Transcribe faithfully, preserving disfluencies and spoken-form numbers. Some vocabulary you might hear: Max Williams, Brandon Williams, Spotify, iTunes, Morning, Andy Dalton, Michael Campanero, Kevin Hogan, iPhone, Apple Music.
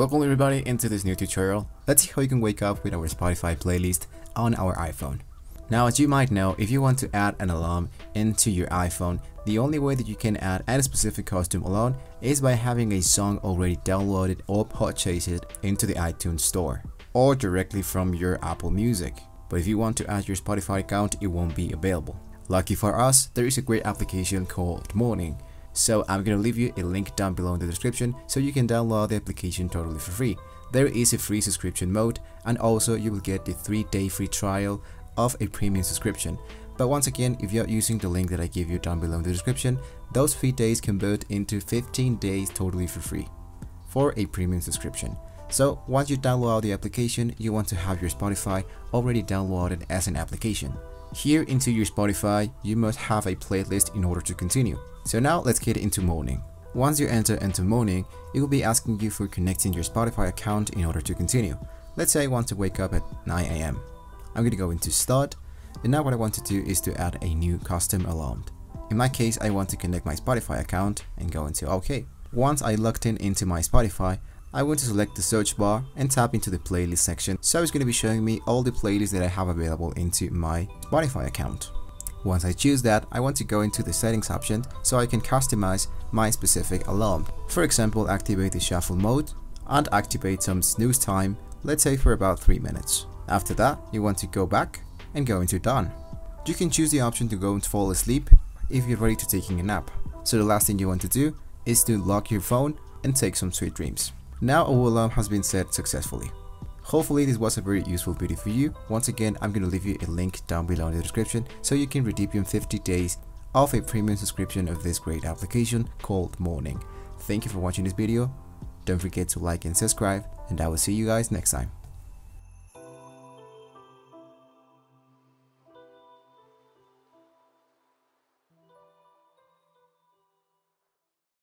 Welcome everybody into this new tutorial. Let's see how you can wake up with our Spotify playlist on our iPhone. Now, as you might know, if you want to add an alarm into your iPhone, the only way that you can add a specific costume alarm is by having a song already downloaded or purchased into the iTunes store or directly from your Apple Music. But if you want to add your Spotify account, it won't be available. Lucky for us, there is a great application called Morning. So I'm gonna leave you a link down below in the description so you can download the application totally for free. There is a free subscription mode, and also you will get the three day free trial of a premium subscription. But once again, if you're using the link that I give you down below in the description, those three days convert into fifteen days totally for free for a premium subscription. So once you download the application, you want to have your Spotify already downloaded as an application. Here into your Spotify, you must have a playlist in order to continue. So now let's get into Morning. Once you enter into Morning, it will be asking you for connecting your Spotify account in order to continue. Let's say I want to wake up at nine A M I'm going to go into Start, and now what I want to do is to add a new custom alarm. In my case, I want to connect my Spotify account and go into OK. Once I logged in into my Spotify, I want to select the search bar and tap into the playlist section, so it's going to be showing me all the playlists that I have available into my Spotify account. Once I choose that, I want to go into the settings option so I can customize my specific alarm. For example, activate the shuffle mode and activate some snooze time, let's say for about three minutes. After that, you want to go back and go into done. You can choose the option to go and fall asleep if you're ready to taking a nap. So the last thing you want to do is to lock your phone and take some sweet dreams. Now our alarm has been set successfully. Hopefully this was a very useful video for you. Once again, I'm going to leave you a link down below in the description so you can redeem fifty days of a premium subscription of this great application called Morning. Thank you for watching this video. Don't forget to like and subscribe, and I will see you guys next time.